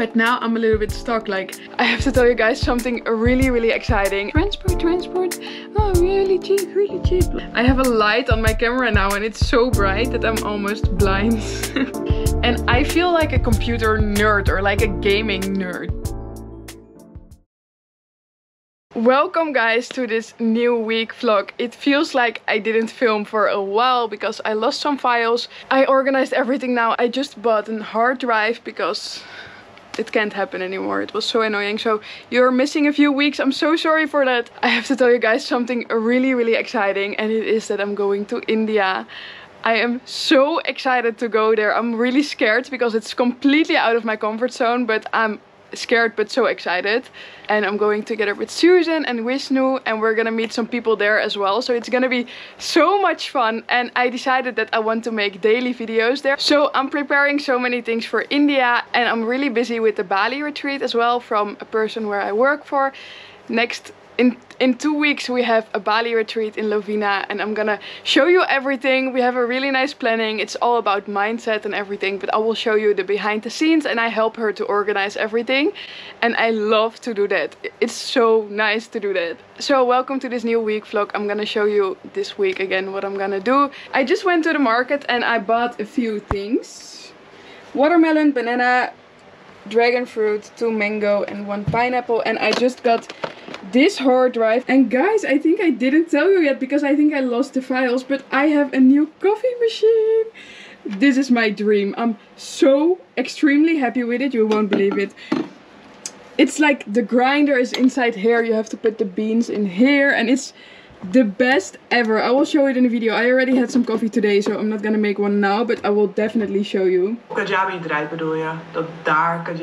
but now I'm a little bit stuck. Like, I have to tell you guys something really exciting. Transport, oh, really cheap. I have a light on my camera now and it's so bright that I'm almost blind. And I feel like a computer nerd or like a gaming nerd. Welcome guys to this new week vlog. It feels like I didn't film for a while because I lost some files. I organized everything now. I just bought a hard drive because it can't happen anymore. It was so annoying. So you're missing a few weeks. I'm so sorry for that. I have to tell you guys something really exciting, and it is that I'm going to India. I am so excited to go there. I'm really scared because it's completely out of my comfort zone, but I'm scared but so excited. And I'm going together with Susan and Wisnu, and we're gonna meet some people there as well, so it's gonna be so much fun. And I decided that I want to make daily videos there, so I'm preparing so many things for India, and I'm really busy with the Bali retreat as well from a person where I work for. Next in 2 weeks we have a Bali retreat in Lovina, and I'm gonna show you everything. We have a really nice planning. It's all about mindset and everything, but I will show you the behind the scenes, and I help her to organize everything, and I love to do that. It's so nice to do that. So welcome to this new week vlog. I'm gonna show you this week again what I'm gonna do. I just went to the market and I bought a few things. Watermelon, banana, dragon fruit, 2 mango and 1 pineapple, and I just got this hard drive. And guys, I think I didn't tell you yet because I think I lost the files, but I have a new coffee machine. This is my dream. I'm so extremely happy with it. You won't believe it. It's like the grinder is inside here. You have to put the beans in here, and it's the best ever. I will show it in a video. I already had some coffee today, so I'm not gonna make one now, but I will definitely show you. Kajabi draait bedoel je? Dat daar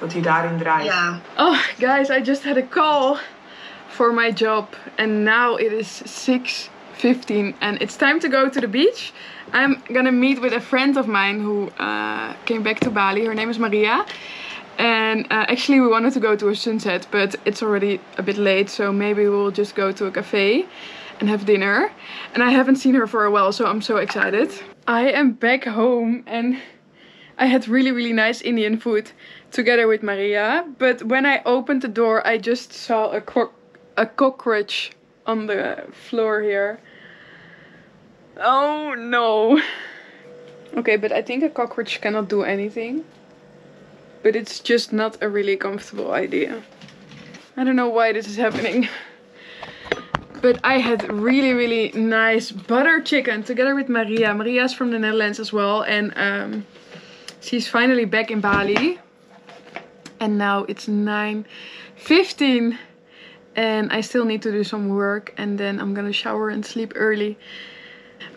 dat hij daarin draait. Yeah. Oh guys, I just had a call for my job, and now it is 6:15 and it's time to go to the beach. I'm gonna meet with a friend of mine who came back to Bali. Her name is Maria. And actually we wanted to go to a sunset, but it's already a bit late, so maybe we'll just go to a cafe and have dinner. And I haven't seen her for a while, so I'm so excited. I am back home and I had really nice Indian food together with Maria, but when I opened the door I just saw a cockroach on the floor here. Oh no. Okay, but I think a cockroach cannot do anything. But it's just not a really comfortable idea. I don't know why this is happening. But I had really nice butter chicken together with Maria. Maria's from the Netherlands as well. And she's finally back in Bali. And now it's 9:15. And I still need to do some work. And then I'm gonna shower and sleep early.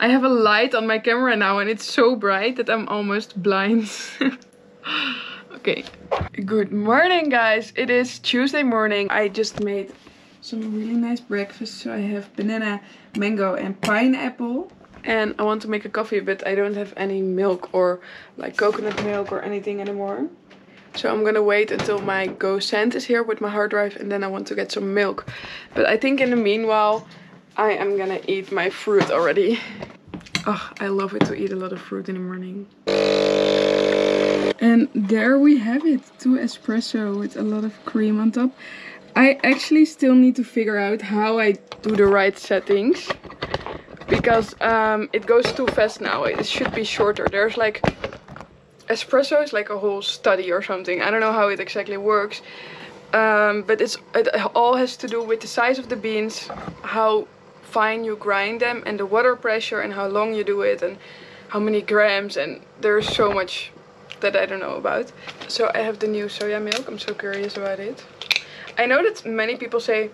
I have a light on my camera now. And it's so bright that I'm almost blind. Okay, good morning guys. It is Tuesday morning. I just made some really nice breakfast. So I have banana, mango and pineapple. And I want to make a coffee, but I don't have any milk or like coconut milk or anything anymore. So I'm gonna wait until my GoSend is here with my hard drive, and then I want to get some milk. But I think in the meanwhile, I am gonna eat my fruit already. Oh, I love it to eat a lot of fruit in the morning. And there we have it, 2 espresso with a lot of cream on top. I actually still need to figure out how I do the right settings, because it goes too fast now. It should be shorter. There's like, espresso is like a whole study or something. I don't know how it exactly works, but it all has to do with the size of the beans, how fine you grind them, and the water pressure, and how long you do it, and how many grams, and there's so much that I don't know about. So I have the new soya milk. I'm so curious about it. I know that many people say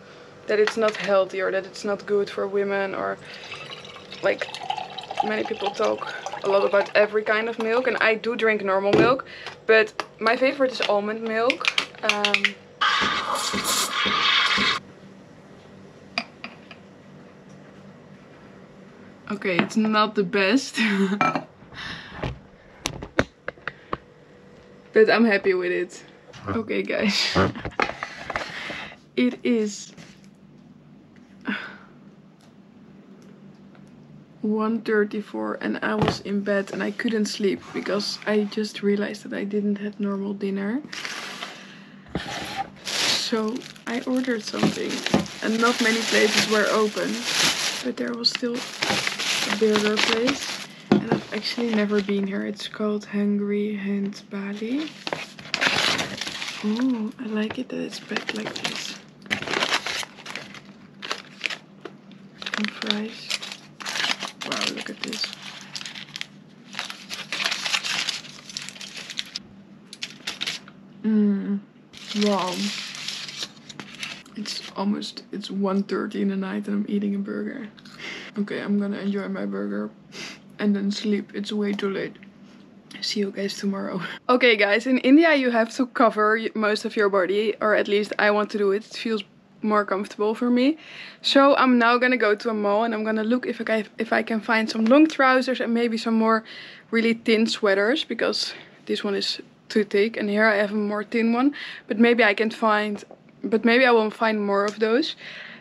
that it's not healthy or that it's not good for women, or like many people talk a lot about every kind of milk, and I do drink normal milk, but my favorite is almond milk. Okay, it's not the best. But I'm happy with it. Okay guys. It is 1:34 and I was in bed and I couldn't sleep because I just realized that I didn't have normal dinner. So I ordered something and not many places were open, but there was still a burger place and I've actually never been here. It's called Hungry Hand Bali. Ooh, I like it that it's packed like this. And fries. Wow, look at this. Wow. It's 1:30 in the night and I'm eating a burger. Okay, I'm gonna enjoy my burger and then sleep. It's way too late. See you guys tomorrow. Okay guys, in India you have to cover most of your body, or at least I want to do it. It feels more comfortable for me. So I'm now gonna go to a mall and I'm gonna look if I can find some long trousers and maybe some more really thin sweaters, because this one is too thick and here I have a more thin one, but maybe I can find, but maybe I won't find more of those.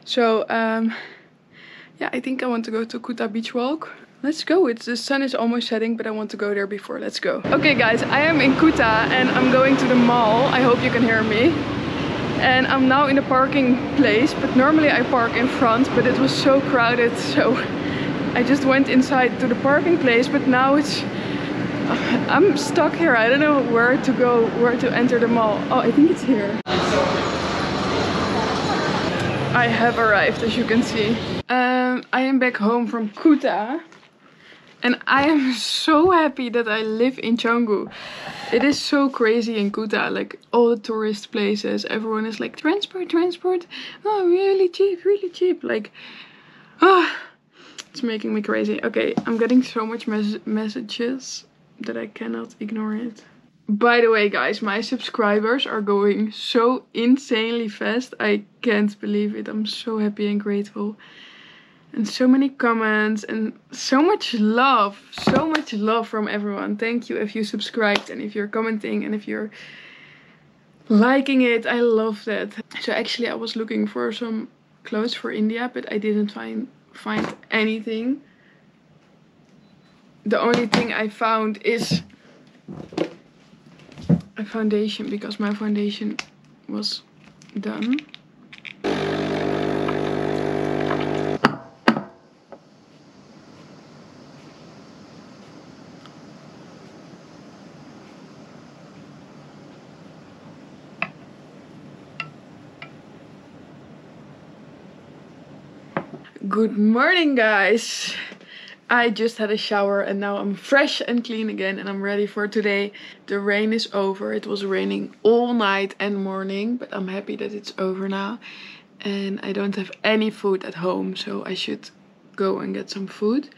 So yeah, I think I want to go to Kuta beach walk. Let's go. The sun is almost setting, but I want to go there before. Let's go. Okay guys, I am in Kuta and I'm going to the mall. I hope you can hear me. And I'm now in the parking place, but normally I park in front, but it was so crowded, so I just went inside to the parking place. But now I'm stuck here. I don't know where to go, where to enter the mall. Oh, I think it's here. I have arrived, as you can see. I am back home from Kuta and I am so happy that I live in Canggu. It is so crazy in Kuta, like all the tourist places, everyone is like transport, oh really cheap, like it's making me crazy. Okay, I'm getting so much messages that I cannot ignore it. By the way guys, my subscribers are going so insanely fast, I can't believe it. I'm so happy and grateful. And so many comments and so much love from everyone. Thank you if you subscribed and if you're commenting and if you're liking it. I love that. So actually I was looking for some clothes for India, but I didn't find anything. The only thing I found is a foundation, because my foundation was done. Good morning guys! I just had a shower and now I'm fresh and clean again and I'm ready for today. The rain is over. It was raining all night and morning, but I'm happy that it's over now. And I don't have any food at home, so I should go and get some food.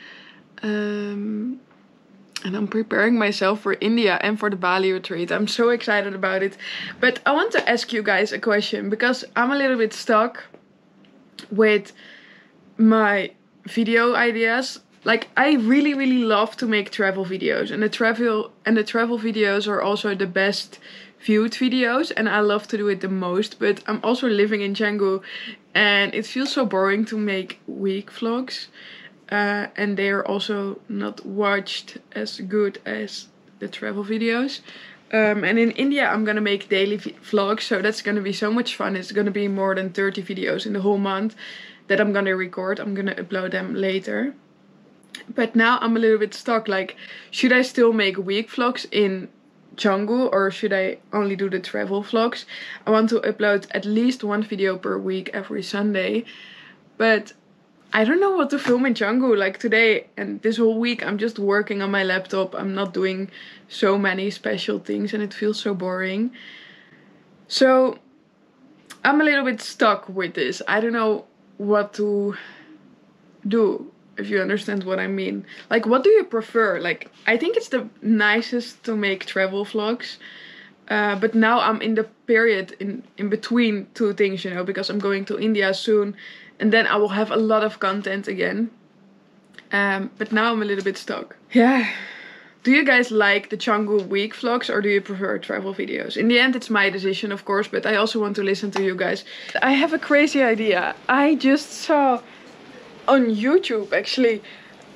And I'm preparing myself for India and for the Bali retreat. I'm so excited about it. But I want to ask you guys a question, because I'm a little bit stuck with my video ideas. Like, I really love to make travel videos, and the travel videos are also the best viewed videos and I love to do it the most, but I'm also living in Canggu and it feels so boring to make week vlogs, and they are also not watched as good as the travel videos. And in India I'm gonna make daily vlogs, so that's gonna be so much fun. It's gonna be more than 30 videos in the whole month that I'm gonna record. I'm gonna upload them later. But now I'm a little bit stuck, like, should I still make week vlogs in Canggu or should I only do the travel vlogs? I want to upload at least one video per week every Sunday, but I don't know what to film in Canggu. Like today and this whole week I'm just working on my laptop. I'm not doing so many special things and it feels so boring. So I'm a little bit stuck with this. I don't know what to do, if you understand what I mean. Like, what do you prefer? Like, I think it's the nicest to make travel vlogs, but now I'm in the period in between two things, you know, because I'm going to India soon and then I will have a lot of content again. But now I'm a little bit stuck. Yeah. Do you guys like the Canggu week vlogs or do you prefer travel videos? In the end it's my decision, of course, but I also want to listen to you guys. I have a crazy idea. I just saw on YouTube actually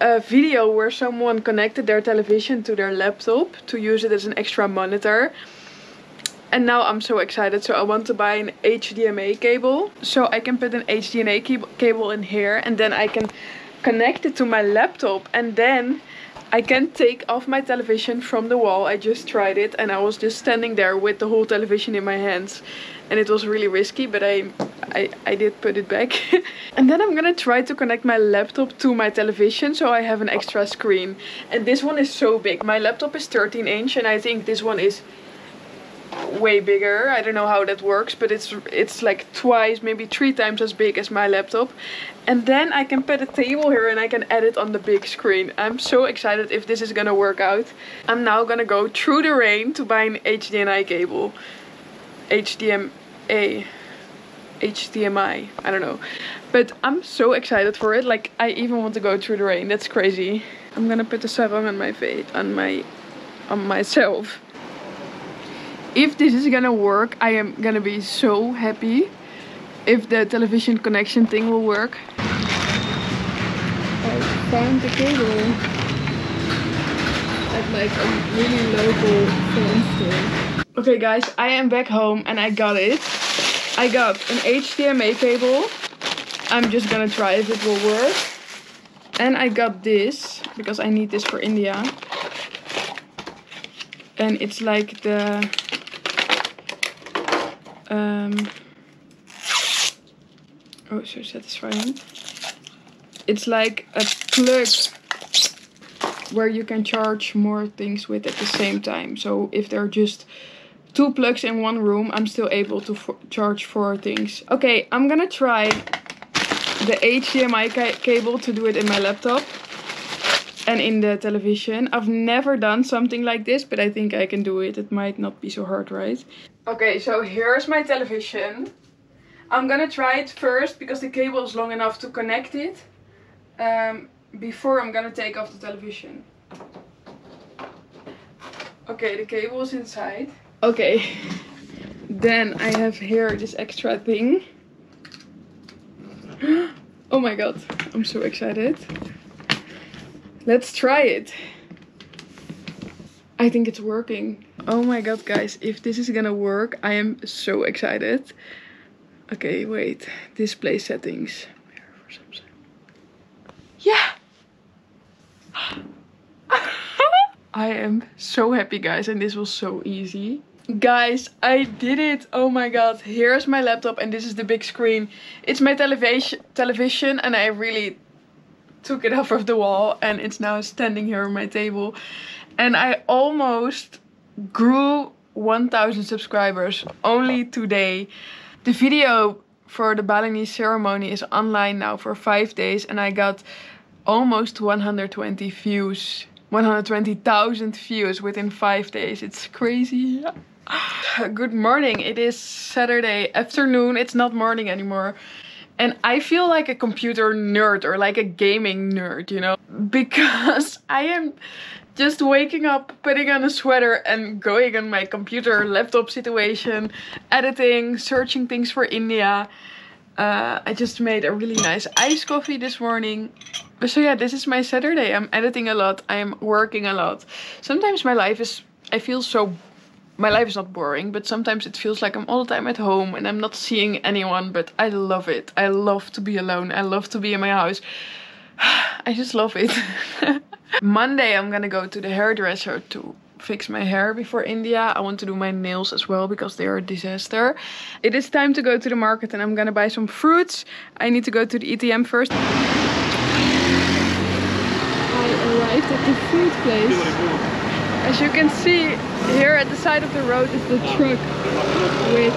a video where someone connected their television to their laptop to use it as an extra monitor. And now I'm so excited, so I want to buy an HDMI cable. So I can put an HDMI cable in here and then I can connect it to my laptop. And then I can take off my television from the wall. I just tried it and I was just standing there with the whole television in my hands. And it was really risky, but I did put it back. And then I'm gonna try to connect my laptop to my television so I have an extra screen. And this one is so big. My laptop is 13 inch and I think this one is way bigger. I don't know how that works, but it's like twice, maybe 3 times as big as my laptop. And then I can put a table here and I can edit on the big screen. I'm so excited if this is gonna work out. I'm now gonna go through the rain to buy an HDMI cable. HDMI, I don't know. But I'm so excited for it. Like, I even want to go through the rain. That's crazy. I'm gonna put the sarong on my face, on myself. If this is gonna work, I am gonna be so happy. If the television connection thing will work. I found the cable at like a really local phone store. Okay guys, I am back home and I got it. I got an HDMI cable. I'm just gonna try if it will work. And I got this, because I need this for India. And it's like the... oh, so satisfying. It's like a plug where you can charge more things with at the same time. So if there are just 2 plugs in one room, I'm still able to charge 4 things. Okay, I'm gonna try the HDMI cable to do it in my laptop and in the television. I've never done something like this, but I think I can do it. It might not be so hard, right? Okay, so here's my television. I'm gonna try it first because the cable is long enough to connect it before I'm gonna take off the television. Okay, the cable is inside. Okay, then I have here this extra thing. Oh my god, I'm so excited. Let's try it. I think it's working. Oh my god, guys, if this is gonna work, I am so excited. Okay, wait, display settings. Yeah! I am so happy, guys, and this was so easy. Guys, I did it. Oh my god, here's my laptop and this is the big screen. It's my television and I really took it off of the wall and it's now standing here on my table. And I almost grew 1,000 subscribers only today. The video for the Balinese ceremony is online now for 5 days and I got almost 120 views. 120,000 views within 5 days. It's crazy. Good morning. It is Saturday afternoon. It's not morning anymore. And I feel like a computer nerd or like a gaming nerd, you know? Because I am just waking up, putting on a sweater and going on my computer laptop situation, editing, searching things for India. I just made a really nice iced coffee this morning. So yeah, this is my Saturday. I'm editing a lot. I'm working a lot. Sometimes my life is, I feel so, my life is not boring, but sometimes it feels like I'm all the time at home and I'm not seeing anyone, but I love it. I love to be alone. I love to be in my house. I just love it. Monday I'm gonna go to the hairdresser to fix my hair before India. I want to do my nails as well because they are a disaster. It is time to go to the market and I'm gonna buy some fruits. I need to go to the ATM first. I arrived at the food place. As you can see, here at the side of the road is the truck with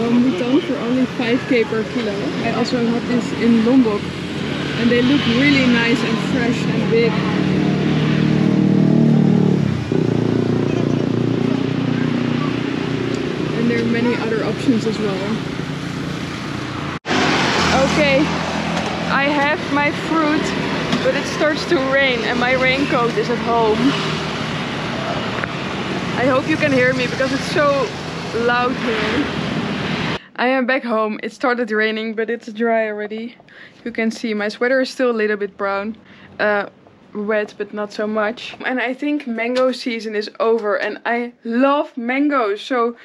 rambutan for only 5k per kilo. I also had this in Lombok. And they look really nice and fresh and big. And there are many other options as well. Okay, I have my fruit, but it starts to rain and my raincoat is at home. I hope you can hear me because it's so loud here. I am back home. It started raining, but it's dry already. You can see my sweater is still a little bit brown. red, but not so much. And I think mango season is over, and I love mangoes, so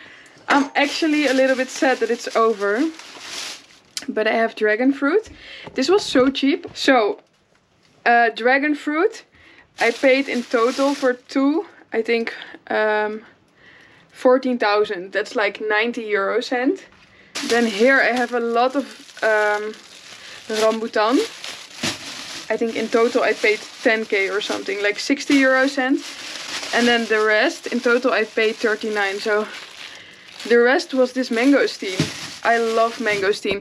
I'm actually a little bit sad that it's over. But I have dragon fruit. This was so cheap. So dragon fruit I paid in total for two, I think 14,000. That's like 90 euro cent. Then here I have a lot of rambutan. I think in total I paid 10k or something, like 60 euro cent. And then the rest in total I paid 39. So the rest was this mangosteen. I love mangosteen.